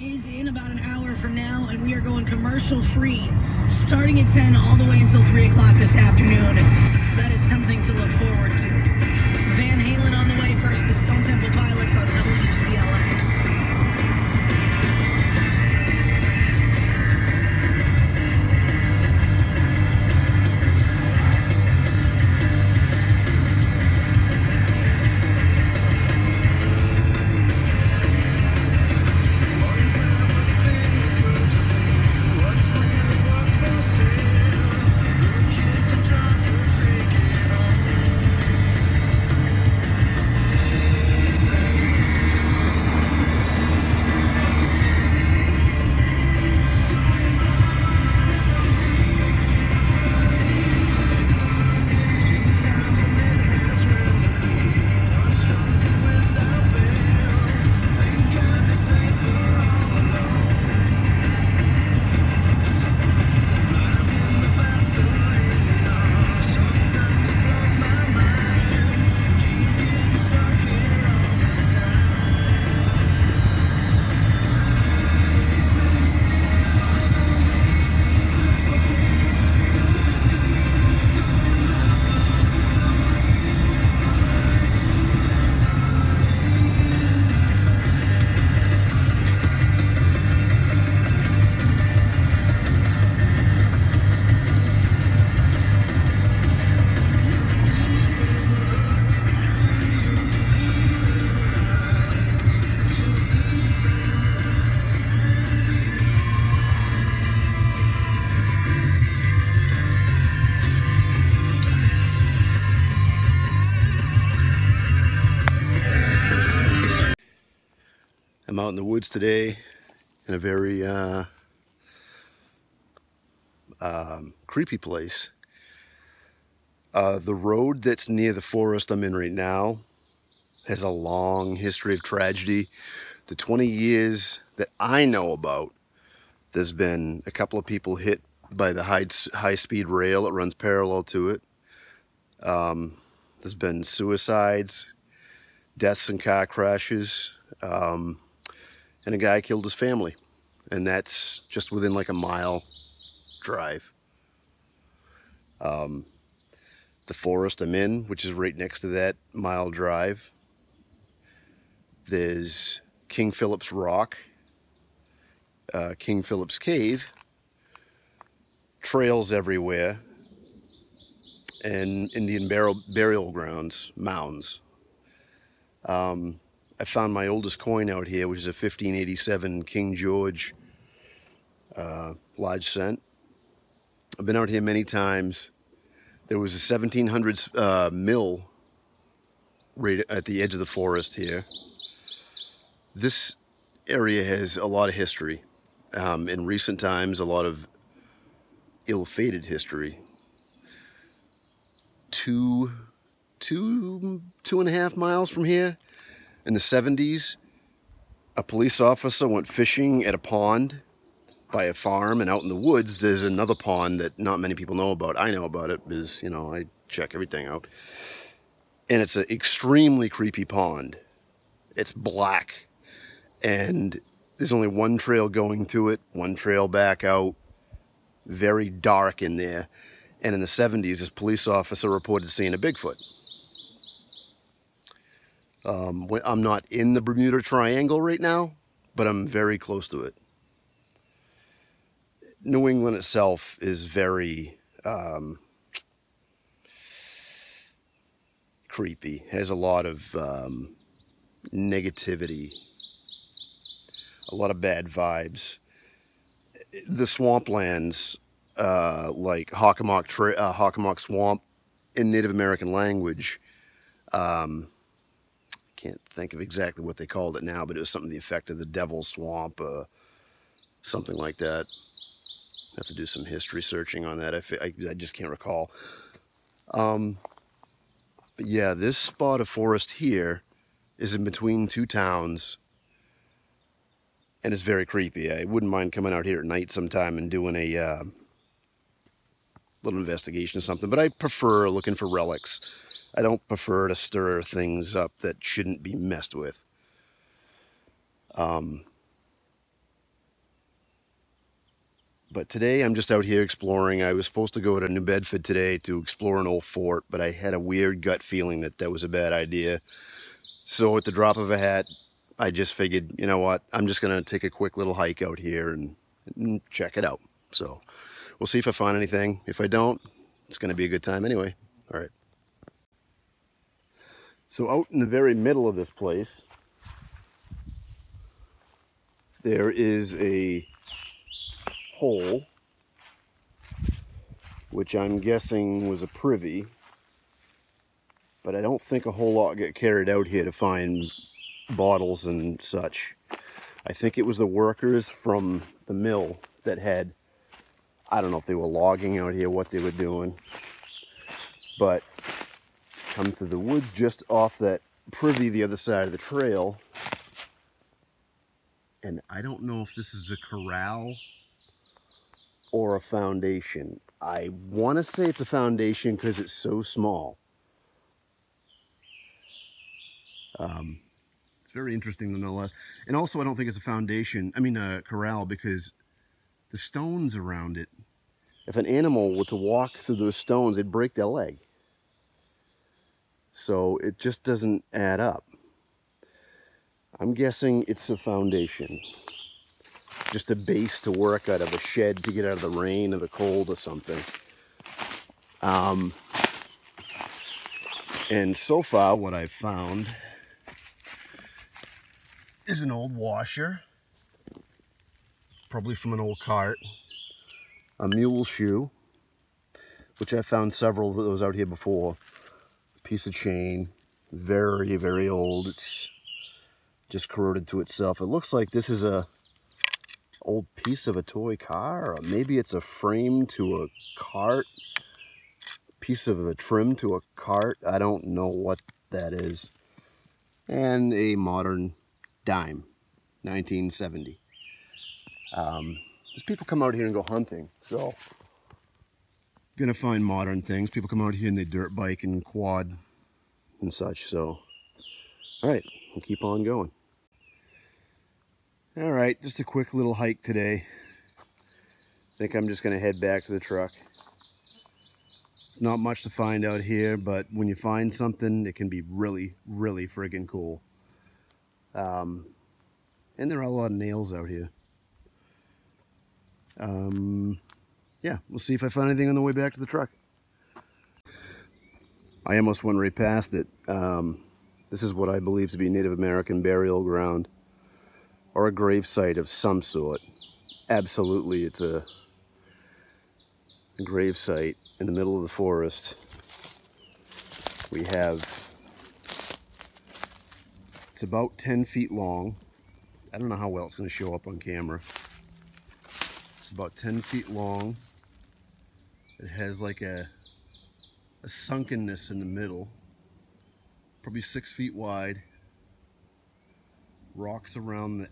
10 is in about an hour from now, and we are going commercial free, starting at 10 all the way until 3 o'clock this afternoon. That is something to look forward to. Van Halen on the way, first the Stone Temple Pilots on WCLX. I'm out in the woods today in a very creepy place. The road that's near the forest I'm in right now has a long history of tragedy. The 20 years that I know about, there's been a couple of people hit by the high-speed rail that runs parallel to it. There's been suicides, deaths in car crashes, and a guy killed his family, and that's just within like a mile drive. The forest I'm in, which is right next to that mile drive, there's King Philip's Rock, King Philip's Cave, trails everywhere, and Indian burial grounds, mounds. I found my oldest coin out here, which is a 1587 King George large cent. I've been out here many times. There was a 1700s mill right at the edge of the forest here. This area has a lot of history. In recent times, a lot of ill-fated history. Two and a half miles from here, in the 70s, a police officer went fishing at a pond by a farm, and out in the woods, there's another pond that not many people know about. I know about it because, you know, I check everything out. And it's an extremely creepy pond. It's black, and there's only one trail going to it, one trail back out, very dark in there. And in the 70s, this police officer reported seeing a Bigfoot. I'm not in the Bermuda Triangle right now, but I'm very close to it. New England itself is very creepy. Has a lot of negativity, a lot of bad vibes. The swamplands, like Hockamock Swamp, in Native American language. Can't think of exactly what they called it now, but it was something to the effect of the Devil's Swamp, something like that. I have to do some history searching on that. I just can't recall. But yeah, this spot of forest here is in between two towns, and it's very creepy. I wouldn't mind coming out here at night sometime and doing a little investigation or something, but I prefer looking for relics. I don't prefer to stir things up that shouldn't be messed with. But today I'm just out here exploring. I was supposed to go to New Bedford today to explore an old fort, but I had a weird gut feeling that that was a bad idea. So at the drop of a hat, I just figured, you know what, I'm just going to take a quick little hike out here and check it out. So we'll see if I find anything. If I don't, it's going to be a good time anyway. All right. So out in the very middle of this place, there is a hole, which I'm guessing was a privy, but I don't think a whole lot got carried out here to find bottles and such. I think it was the workers from the mill that had, I don't know if they were logging out here, what they were doing, but come through the woods just off that privy the other side of the trail. And I don't know if this is a corral or a foundation. I want to say it's a foundation because it's so small. It's very interesting nonetheless. And also I don't think it's a foundation, I mean a corral, because the stones around it, if an animal were to walk through those stones, it'd break their leg. So it just doesn't add up. I'm guessing it's a foundation, just a base to work out of, a shed to get out of the rain or the cold or something. And so far what I've found is an old washer, probably from an old cart, a mule shoe, which I found several of those out here before, a piece of chain, very, very old. It's just corroded to itself. It looks like this is a old piece of a toy car, or maybe it's a frame to a cart, piece of a trim to a cart. I don't know what that is. And a modern dime, 1970. There's people come out here and go hunting, so gonna find modern things. People come out here and they dirt bike and quad and such. So all right, we'll keep on going. All right, just a quick little hike today. I think I'm just gonna head back to the truck. It's not much to find out here, but when you find something, it can be really, really friggin' cool. And there are a lot of nails out here. Yeah, we'll see if I find anything on the way back to the truck. I almost went right past it. This is what I believe to be Native American burial ground, or a gravesite of some sort. Absolutely, it's a gravesite in the middle of the forest. We have, it's about 10 feet long. I don't know how well it's gonna show up on camera. It's about 10 feet long. It has like a sunkenness in the middle, probably 6 feet wide. Rocks around the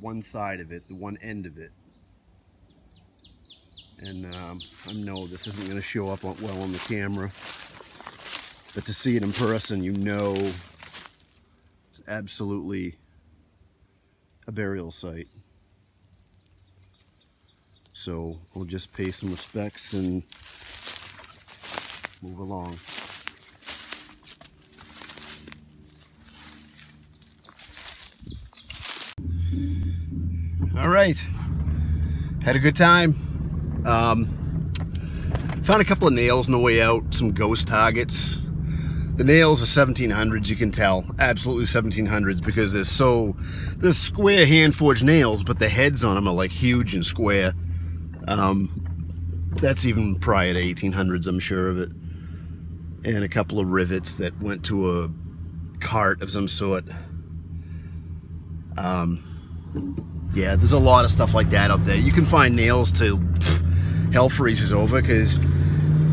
one side of it, the one end of it. And I know this isn't going to show up well on the camera, but to see it in person, you know it's absolutely a burial site. So we'll just pay some respects and move along. All right, had a good time. Found a couple of nails on the way out, some ghost targets. The nails are 1700s, you can tell, absolutely 1700s, because there's square hand forged nails, but the heads on them are like huge and square. That's even prior to 1800s, I'm sure of it. And a couple of rivets that went to a cart of some sort. Yeah, there's a lot of stuff like that out there. You can find nails till hell freezes over, because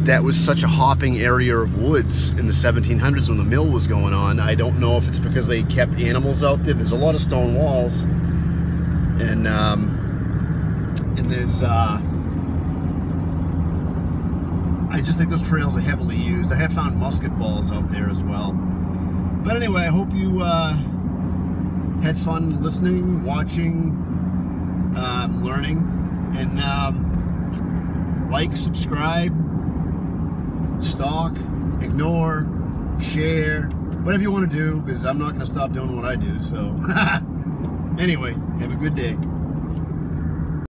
that was such a hopping area of woods in the 1700s when the mill was going on. I don't know if it's because they kept animals out there. There's a lot of stone walls, and there's I just think those trails are heavily used. I have found musket balls out there as well. But anyway, I hope you had fun listening, watching, learning. And like, subscribe, stalk, ignore, share, whatever you want to do, because I'm not going to stop doing what I do. So anyway, have a good day.